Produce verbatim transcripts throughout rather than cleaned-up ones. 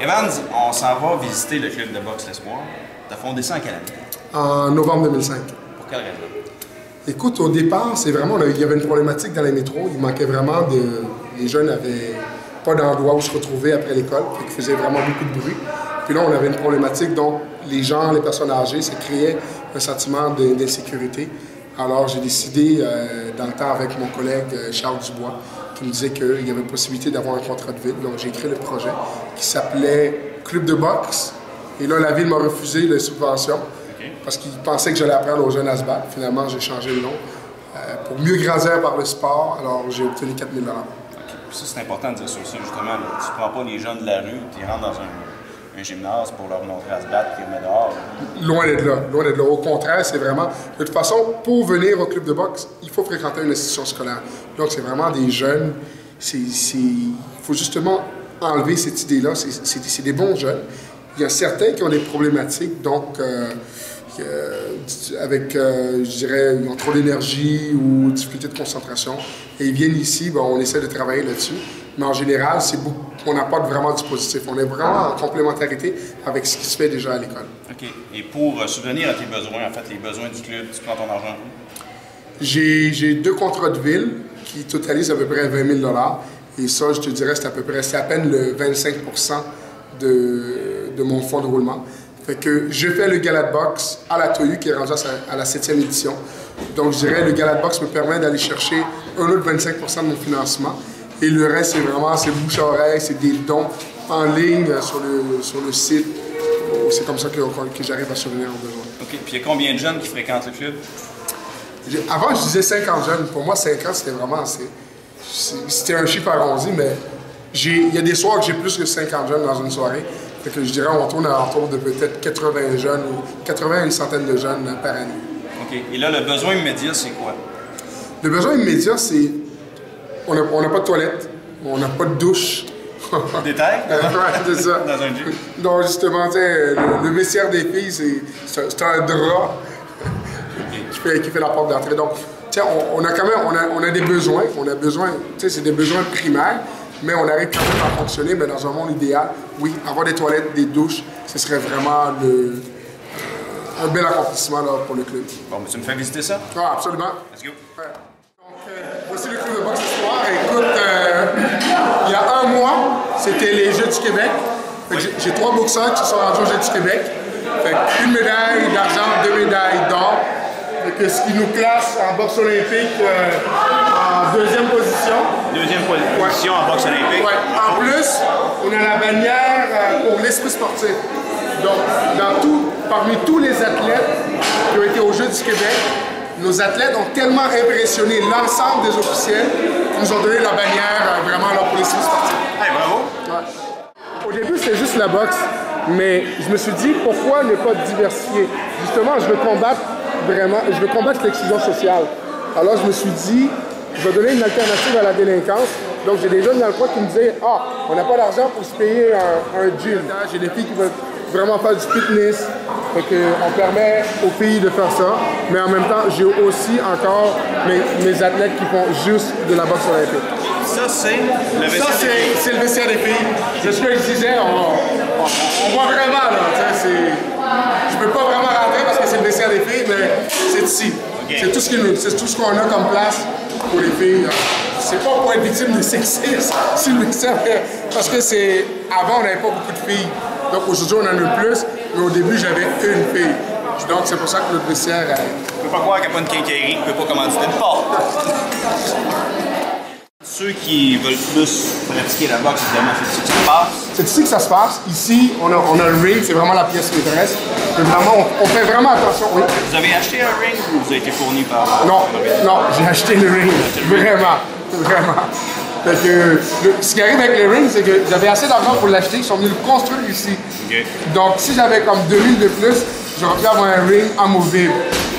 Evans, on s'en va visiter le club de boxe l'Espoir. Tu as fondé ça en quelle année? En novembre deux mille cinq. Pour quelle raison? Écoute, au départ, c'est vraiment, il y avait une problématique dans les métros. Il manquait vraiment de... Les jeunes n'avaient pas d'endroit où se retrouver après l'école. Ils faisaient vraiment beaucoup de bruit. Puis là, on avait une problématique dont les gens, les personnes âgées, ça créait un sentiment d'insécurité. Alors, j'ai décidé, euh, dans le temps avec mon collègue euh, Charles Dubois, qui me disait qu'il y avait possibilité d'avoir un contrat de ville. Donc, j'ai créé le projet qui s'appelait Club de Boxe. Et là, la ville m'a refusé la subvention okay. parce qu'ils pensaient que j'allais apprendre aux jeunes à se battre. Finalement, j'ai changé le nom euh, pour mieux grandir par le sport. Alors, j'ai obtenu quatre mille dollars. Okay. Puis ça, c'est important de dire sur ça, justement. Là. Tu ne prends pas les jeunes de la rue, tu rentres dans un, un gymnase pour leur montrer à se battre et remettre dehors. Là. Loin d'être là. Loin d'être là. Au contraire, c'est vraiment... De toute façon, pour venir au club de boxe, il faut fréquenter une institution scolaire. Donc, c'est vraiment des jeunes. Il faut justement enlever cette idée-là. C'est des bons jeunes. Il y a certains qui ont des problématiques, donc euh, euh, avec, euh, je dirais, ils ont trop d'énergie ou difficulté de concentration. Et ils viennent ici, ben, on essaie de travailler là-dessus. Mais en général, c'est beaucoup, on apporte vraiment du positif. On est vraiment en complémentarité avec ce qui se fait déjà à l'école. OK. Et pour euh, soutenir à tes besoins, en fait, les besoins du club, tu prends ton argent? J'ai deux contrats de ville qui totalisent à peu près vingt mille dollars. Et ça, je te dirais, c'est à peu près, c'est à peine le vingt-cinq pour cent de... de mon fonds de roulement. Fait que je fais le Galatbox à la T O U qui est rendu à, sa, à la septième édition. Donc, je dirais le Galatbox me permet d'aller chercher un autre vingt-cinq pour cent de mon financement. Et le reste, c'est vraiment, c'est bouche à oreille, c'est des dons en ligne sur le, sur le site. C'est comme ça que, que j'arrive à survenir aux besoins. OK. Puis, il y a combien de jeunes qui fréquentent le club? Avant, je disais cinquante jeunes. Pour moi, cinquante, c'était vraiment... C'était un chiffre arrondi, mais il y a des soirs que j'ai plus que cinquante jeunes dans une soirée. Fait que je dirais on tourne à l'entour de peut-être quatre-vingts jeunes ou quatre-vingts à une centaine de jeunes par année. OK. Et là, le besoin immédiat, c'est quoi? Le besoin immédiat, c'est... On n'a on a pas de toilette, on n'a pas de douche. Détail? Ouais, c'est ça. Dans un gym? Non, justement, le, le vestiaire des filles, c'est un drap okay. qui, fait, qui fait la porte d'entrée. Donc, on, on a quand même on a, on a des besoins. On a besoin, c'est des besoins primaires. Mais on arrive quand même à fonctionner, mais dans un monde idéal, oui, avoir des toilettes, des douches, ce serait vraiment le, un bel accomplissement là, pour le club. Bon, mais tu me fais visiter ça? Ah, absolument. Let's go. Ouais. Donc, euh, voici le club de boxe l'Espoir. Écoute, euh, il y a un mois, c'était les Jeux du Québec. J'ai trois boxeurs qui sont rendus aux Jeux du Québec. Fait que une médaille d'argent, deux médailles d'or. Ce qui nous classe en boxe olympique euh, en deuxième position. Deuxième position ouais. en boxe olympique. Ouais. En plus, on a la bannière euh, pour l'esprit sportif. Donc, dans tout, parmi tous les athlètes qui ont été aux Jeux du Québec, nos athlètes ont tellement impressionné l'ensemble des officiels qu'ils nous ont donné la bannière euh, vraiment là, pour l'esprit sportif. Hey, bravo! Ouais. Au début, c'était juste la boxe, mais je me suis dit pourquoi ne pas diversifier? Justement, je veux combattre. Vraiment, je veux combattre l'exclusion sociale. Alors je me suis dit, je vais donner une alternative à la délinquance. Donc j'ai des jeunes dans le coin qui me disaient, ah, on n'a pas d'argent pour se payer un, un gym. J'ai des filles qui veulent vraiment faire du fitness. Fait que on permet aux filles de faire ça. Mais en même temps, j'ai aussi encore mes, mes athlètes qui font juste de la boxe olympique. Ça, c'est le vestiaire des filles. Ça, c'est le vestiaire des filles. C'est ce que je disais, on, on, on voit vraiment, là. Je ne peux pas vraiment rentrer parce que c'est le vestiaire des filles, mais c'est ici. Okay. C'est tout ce qu'on qu a comme place pour les filles. C'est pas pour être victime de sexisme, c'est le vestiaire. Parce que c'est... Avant, on n'avait pas beaucoup de filles. Donc aujourd'hui, on en a plus, mais au début, j'avais une fille. Donc c'est pour ça que notre vestiaire... Elle... Je ne peux pas croire qu'il n'y a pas une quincaillerie, je ne peux pas commanditer une porte. Ceux qui veulent plus pratiquer la boxe, évidemment, c'est ici que ça se passe. C'est ici que ça se passe. Ici, on a, on a le ring, c'est vraiment la pièce maîtresse. Vraiment, on, on fait vraiment attention. Oui. Vous avez acheté un ring ou vous avez été fourni par... Non, non, j'ai acheté le ring. Vraiment, vraiment. Parce que, le, ce qui arrive avec le ring, c'est que j'avais assez d'argent pour l'acheter, ils sont venus le construire ici. Okay. Donc, si j'avais comme deux mille de plus, j'aurais pu avoir un ring amovible.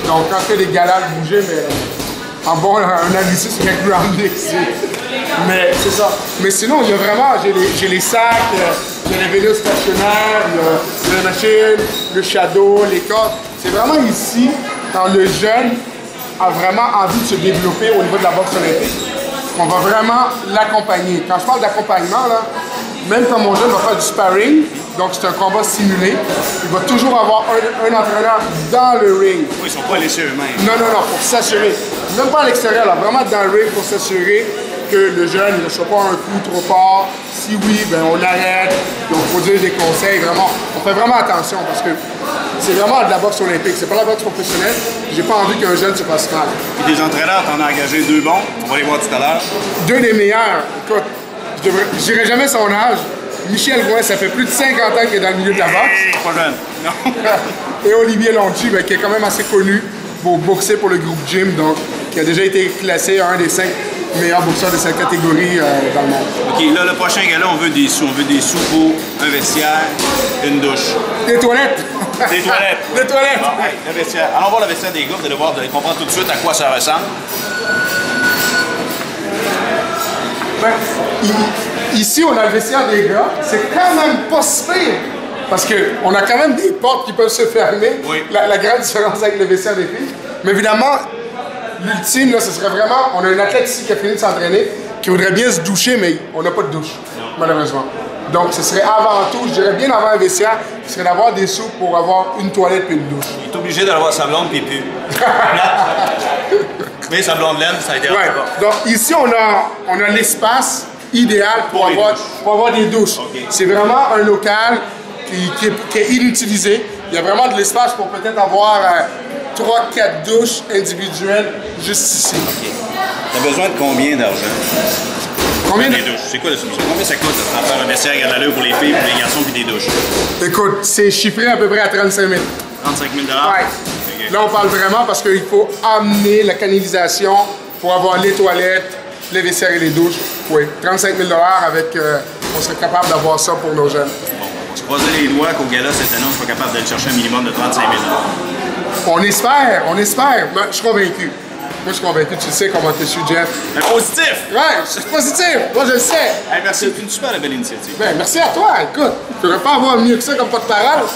Donc, quand c'est des galas, bouger, mais... En bon, un analysis qui est groundé ici. Mais c'est ça. Mais sinon, il y a vraiment, j'ai les, les sacs, j'ai les vélos stationnaires, le, le machine, le shadow, les cordes. C'est vraiment ici, quand le jeune a vraiment envie de se développer au niveau de la boxe olympique, on va vraiment l'accompagner. Quand je parle d'accompagnement, là, Même quand mon jeune va faire du sparring, donc c'est un combat simulé, il va toujours avoir un, un entraîneur dans le ring. Oui, ils sont pas laissés eux-mêmes. Non, non, non, pour s'assurer. Même pas à l'extérieur, là, vraiment dans le ring pour s'assurer que le jeune ne soit pas un coup trop fort. Si oui, ben on l'arrête. Donc il faut dire des conseils, vraiment. On fait vraiment attention parce que c'est vraiment de la boxe olympique, c'est pas la boxe professionnelle. J'ai pas envie qu'un jeune se fasse mal. Et des entraîneurs, t'en as engagé deux bons, on va les voir tout à l'heure. Deux des meilleurs, écoute. Je dirais jamais son âge. Michel Gouin, ça fait plus de cinquante ans qu'il est dans le milieu de la boxe. Pas jeune, non. Et Olivier Longy, ben, qui est quand même assez connu pour boxer pour le groupe gym, donc qui a déjà été classé un des cinq meilleurs boxeurs de sa catégorie euh, dans le monde. OK, là, le prochain gala, on veut des sous. On veut des sous pour un vestiaire, une douche. Des toilettes. Des toilettes. Des toilettes. Bon, hey, le vestiaire. Allons voir le vestiaire des gars, vous allez voir, vous allez comprendre tout de suite à quoi ça ressemble. Ben, ici, on a le vestiaire des gars, c'est quand même pas si pire, parce qu'on a quand même des portes qui peuvent se fermer, oui. la, la grande différence avec le vestiaire des filles. Mais évidemment, l'ultime, ce serait vraiment, on a un athlète ici qui a fini de s'entraîner, qui voudrait bien se doucher, mais on n'a pas de douche, malheureusement. Donc, ce serait avant tout, je dirais bien avant un vestiaire, ce serait d'avoir des sous pour avoir une toilette et une douche. Il est obligé d'avoir sa blonde et puis... Mais sa blonde laine, ça a été ouais. Donc ici, on a, on a l'espace idéal pour, pour, avoir, pour avoir des douches. Okay. C'est vraiment un local qui, qui, est, qui est inutilisé. Il y a vraiment de l'espace pour peut-être avoir euh, trois quatre douches individuelles juste ici. Okay. T'as besoin de combien d'argent? Combien de douches? C'est quoi le subvention? Combien ça coûte de faire un vestiaire à l'allure pour les filles, pour les garçons puis des douches? Écoute, c'est chiffré à peu près à trente-cinq mille. trente-cinq mille? Ouais. Okay. Là, on parle vraiment parce qu'il faut amener la canalisation pour avoir les toilettes, les vestiaires et les douches. Oui, trente-cinq mille avec... Euh, on serait capable d'avoir ça pour nos jeunes. Bon, on se croisait les doigts qu'au gala cette année, on soit capable d'aller chercher un minimum de trente-cinq mille. On espère, on espère. Ben, je suis convaincu. Moi, je suis convaincu, tu sais comment je suis, Jeff. Mais positif! Ouais, c'est positif! Moi, je le sais! Hey, merci, c'est une super belle initiative. Ben, merci à toi, écoute. Tu ne devrais pas avoir mieux que ça comme porte-parole.